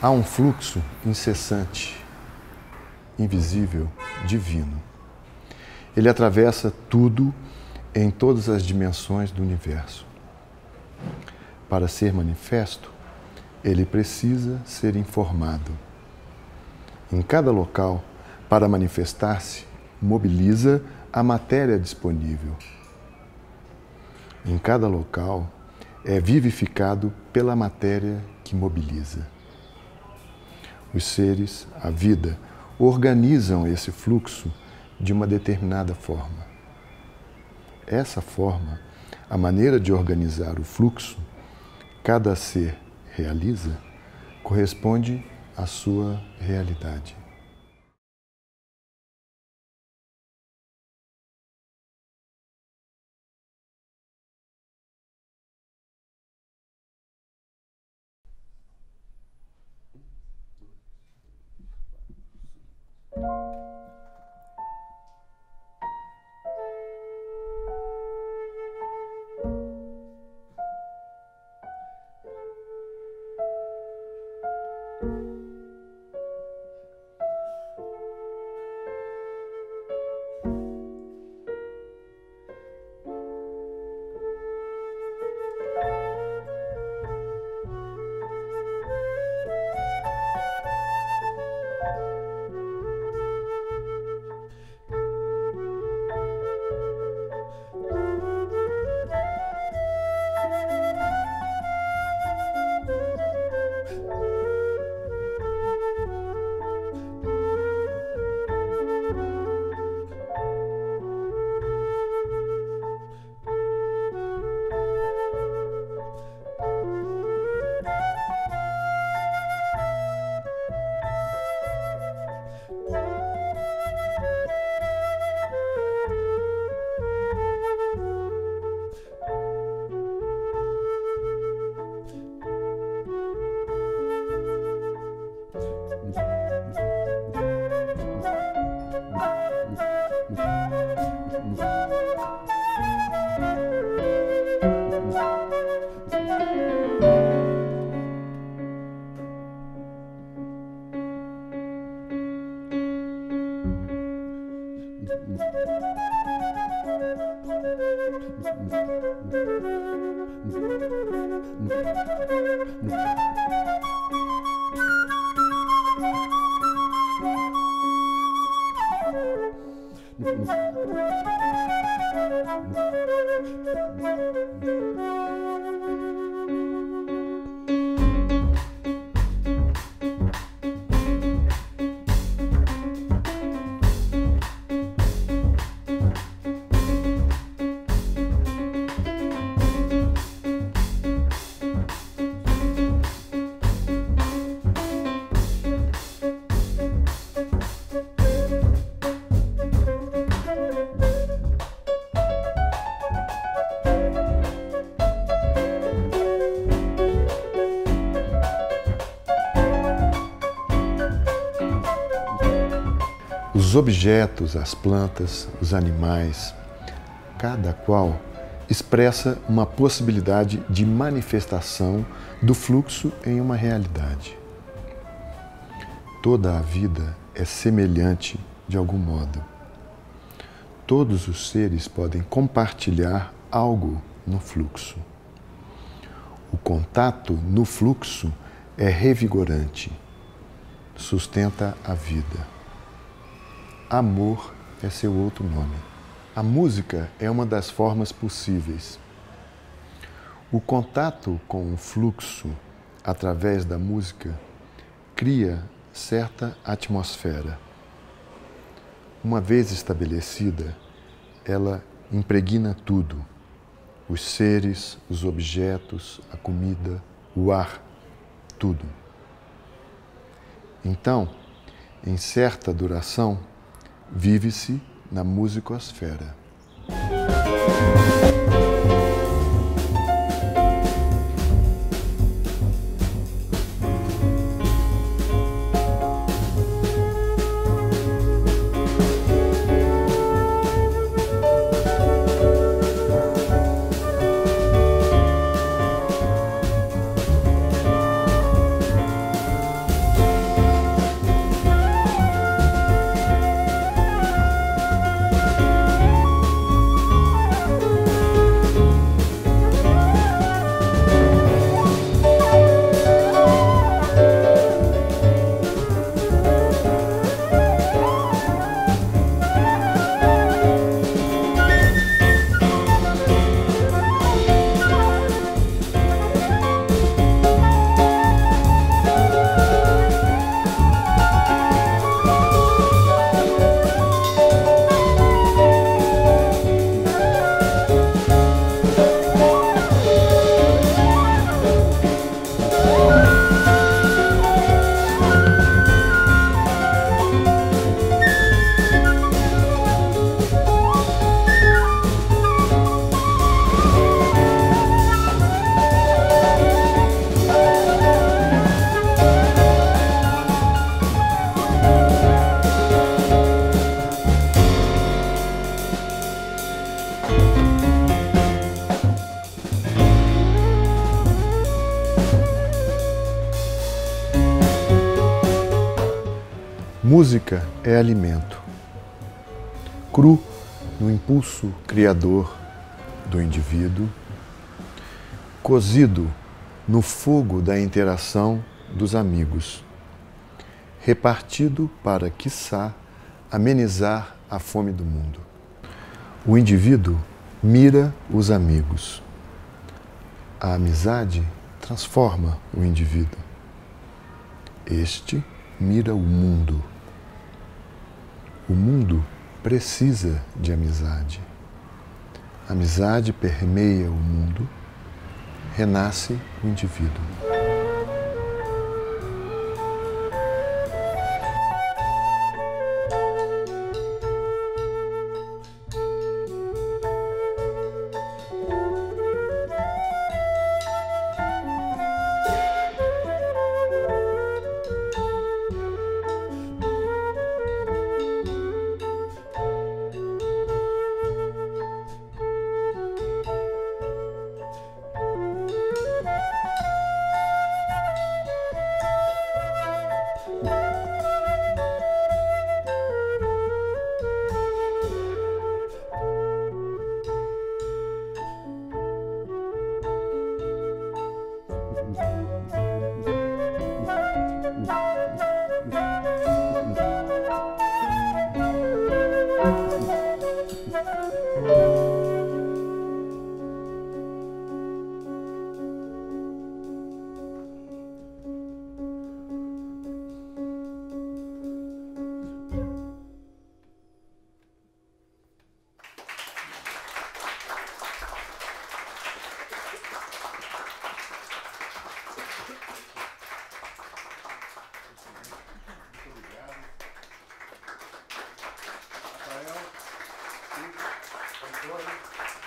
Há um fluxo incessante, invisível, divino. Ele atravessa tudo em todas as dimensões do universo. Para ser manifesto, ele precisa ser informado. Em cada local, para manifestar-se, mobiliza a matéria disponível. Em cada local, é vivificado pela matéria que mobiliza. Os seres, a vida, organizam esse fluxo de uma determinada forma. Essa forma, a maneira de organizar o fluxo, cada ser realiza, corresponde à sua realidade. Os objetos, as plantas, os animais, cada qual expressa uma possibilidade de manifestação do fluxo em uma realidade. Toda a vida é semelhante de algum modo. Todos os seres podem compartilhar algo no fluxo. O contato no fluxo é revigorante, sustenta a vida. Amor é seu outro nome. A música é uma das formas possíveis. O contato com o fluxo, através da música, cria certa atmosfera. Uma vez estabelecida, ela impregna tudo: os seres, os objetos, a comida, o ar, tudo. Então, em certa duração, vive-se na musicosfera. Música é alimento, cru no impulso criador do indivíduo, cozido no fogo da interação dos amigos, repartido para, quiçá, amenizar a fome do mundo. O indivíduo mira os amigos. A amizade transforma o indivíduo. Este mira o mundo. O mundo precisa de amizade. A amizade permeia o mundo, renasce o indivíduo. Thank you.